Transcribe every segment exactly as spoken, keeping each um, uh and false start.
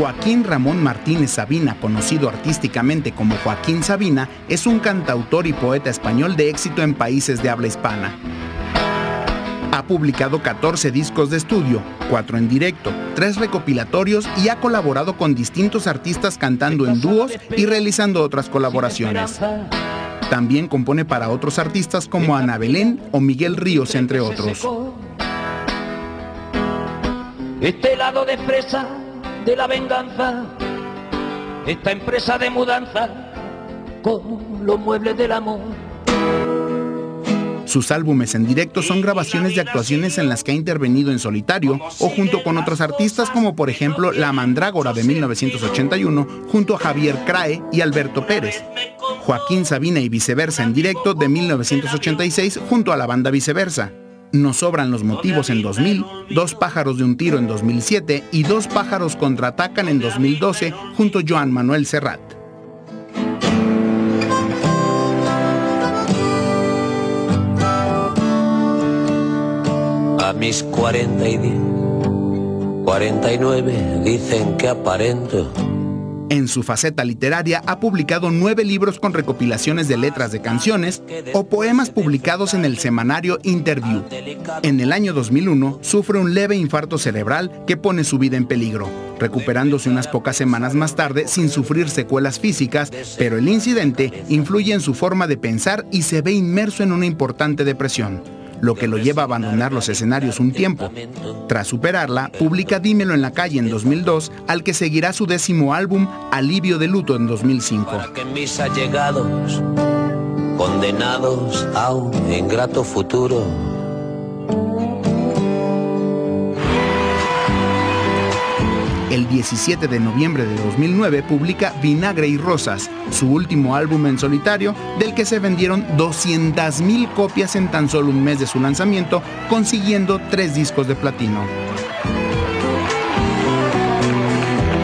Joaquín Ramón Martínez Sabina, conocido artísticamente como Joaquín Sabina, es un cantautor y poeta español de éxito en países de habla hispana. Ha publicado catorce discos de estudio, cuatro en directo, tres recopilatorios y ha colaborado con distintos artistas cantando en dúos y realizando otras colaboraciones. También compone para otros artistas como Ana Belén o Miguel Ríos, entre otros. Este lado de presa de la venganza, esta empresa de mudanza con los muebles del amor. Sus álbumes en directo son grabaciones de actuaciones en las que ha intervenido en solitario o junto con otros artistas, como por ejemplo La Mandrágora de mil novecientos ochenta y uno junto a Javier Crae y Alberto Pérez, Joaquín Sabina y Viceversa en directo de mil novecientos ochenta y seis junto a la banda Viceversa, Nos sobran los motivos en dos mil, Dos pájaros de un tiro en dos mil siete y Dos pájaros contraatacan en dos mil doce junto a Joan Manuel Serrat. A mis cuarenta y diez, cuarenta y nueve dicen que aparento. En su faceta literaria ha publicado nueve libros con recopilaciones de letras de canciones o poemas publicados en el semanario Interview. En el año dos mil uno sufre un leve infarto cerebral que pone su vida en peligro, recuperándose unas pocas semanas más tarde sin sufrir secuelas físicas, pero el incidente influye en su forma de pensar y se ve inmerso en una importante depresión, lo que lo lleva a abandonar los escenarios un tiempo. Tras superarla, publica Dímelo en la calle en dos mil dos, al que seguirá su décimo álbum, Alivio de Luto, en dos mil cinco. Para que mis allegados, condenados a un ingrato futuro. El diecisiete de noviembre de dos mil nueve publica Vinagre y Rosas, su último álbum en solitario, del que se vendieron doscientas mil copias en tan solo un mes de su lanzamiento, consiguiendo tres discos de platino.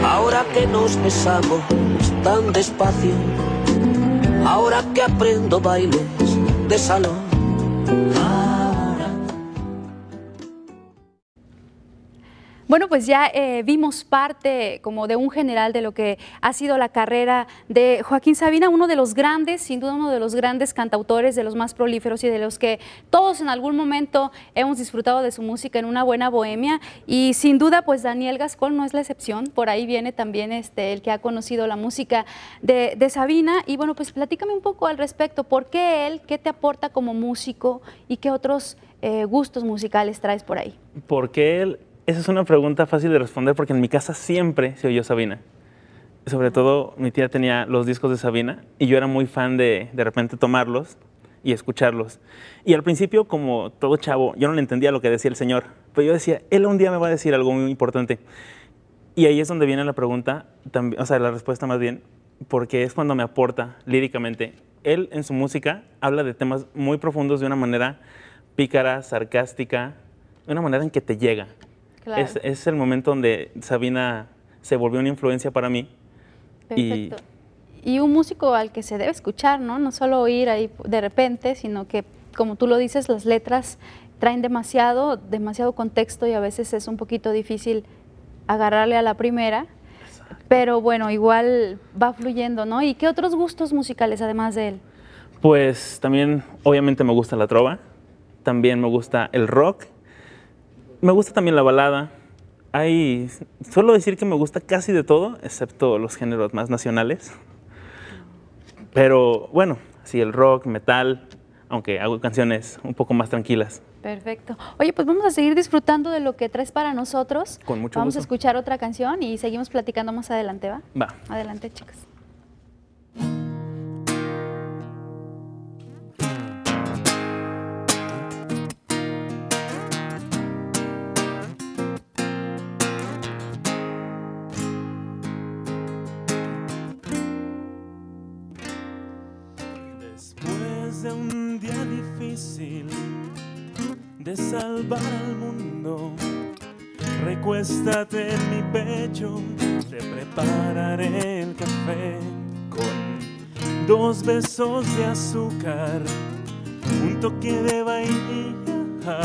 Ahora que nos besamos tan despacio, ahora que aprendo bailes de salón. Bueno, pues ya eh, vimos parte como de un general de lo que ha sido la carrera de Joaquín Sabina, uno de los grandes, sin duda uno de los grandes cantautores, de los más prolíferos y de los que todos en algún momento hemos disfrutado de su música en una buena bohemia, y sin duda pues Daniel Gascón no es la excepción, por ahí viene también este, el que ha conocido la música de, de Sabina. Y bueno, pues platícame un poco al respecto, ¿por qué él? ¿Qué te aporta como músico y qué otros eh, gustos musicales traes por ahí? Porque él... Esa es una pregunta fácil de responder porque en mi casa siempre se oyó Sabina. Sobre todo mi tía tenía los discos de Sabina y yo era muy fan de de repente tomarlos y escucharlos. Y al principio, como todo chavo, yo no le entendía lo que decía el señor, pero yo decía, él un día me va a decir algo muy importante. Y ahí es donde viene la pregunta, o sea, la respuesta más bien, porque es cuando me aporta líricamente. Él en su música habla de temas muy profundos de una manera pícara, sarcástica, de una manera en que te llega. Claro. Es, es el momento donde Sabina se volvió una influencia para mí. Perfecto. Y, y un músico al que se debe escuchar, ¿no? No solo oír ahí de repente, sino que, como tú lo dices, las letras traen demasiado, demasiado contexto y a veces es un poquito difícil agarrarle a la primera. Exacto. Pero bueno, igual va fluyendo, ¿no? ¿Y qué otros gustos musicales además de él? Pues también, obviamente, me gusta la trova, también me gusta el rock. Me gusta también la balada. Hay, suelo decir que me gusta casi de todo, excepto los géneros más nacionales. Pero bueno, sí, el rock, metal, aunque hago canciones un poco más tranquilas. Perfecto. Oye, pues vamos a seguir disfrutando de lo que traes para nosotros. Con mucho gusto. Vamos a escuchar otra canción y seguimos platicando más adelante, ¿va? Va. Adelante, chicas. De salvar al mundo, recuéstate en mi pecho, te prepararé el café con dos besos de azúcar, un toque de vainilla,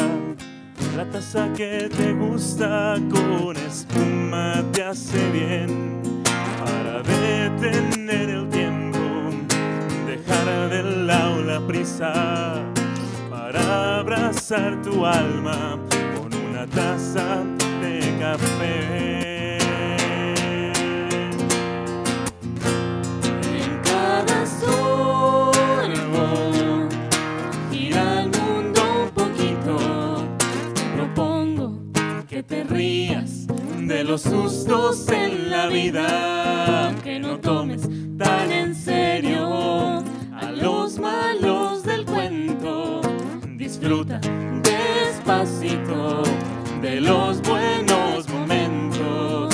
La taza que te gusta con espuma te hace bien para detener el tiempo, dejar de lado la prisa, para abrazar tu alma con una taza de café. En cada sorbo gira el mundo un poquito. Propongo que te rías de los sustos en la vida, que no tomes tan en serio a los malos del cuento. Disfruta despacito de los buenos momentos.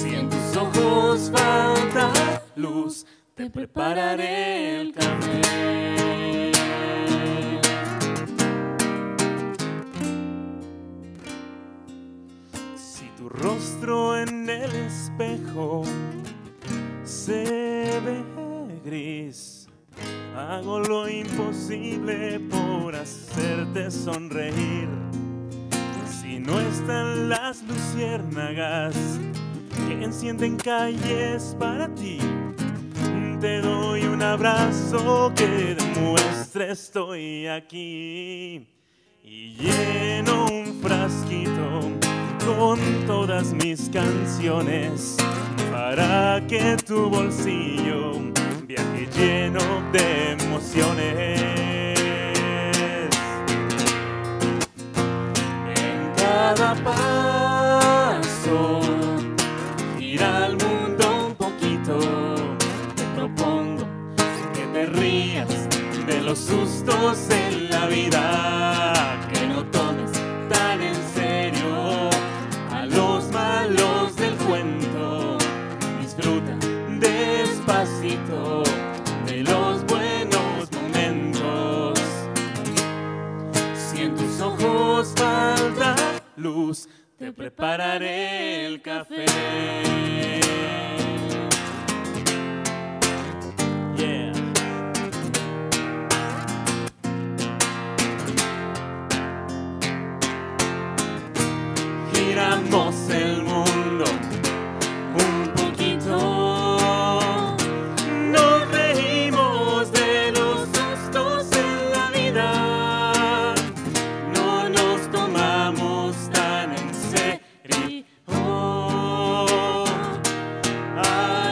Si en tus ojos falta luz, te prepararé el café. Si tu rostro en el espejo se ve gris, hago lo imposible por hacerte sonreír. Si no están las luciérnagas que encienden calles para ti, te doy un abrazo que demuestre estoy aquí. Y lleno un frasquito con todas mis canciones para que tu bolsillo viaje lleno de emociones. Cada paso gira al mundo un poquito. Te propongo que te rías de los sustos en la vida, que no tomes tan en serio a los malos del cuento. Disfruta despacito de los buenos momentos. Si en tus ojos falta luz, te prepararé el café. Yeah. Giramos el mundo un poquito. Nos reímos de los sustos en la vida. No nos tomamos tan en serio a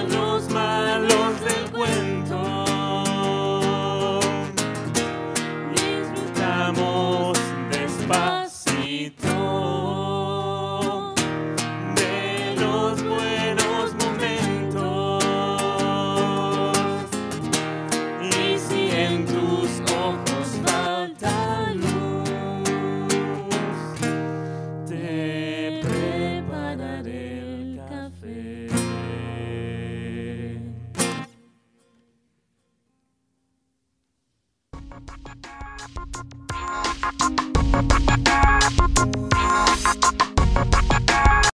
los malos del cuento. Disfrutamos despacito de los buenos momentos. Y si en tus ojos falta luz, te prepararé el café.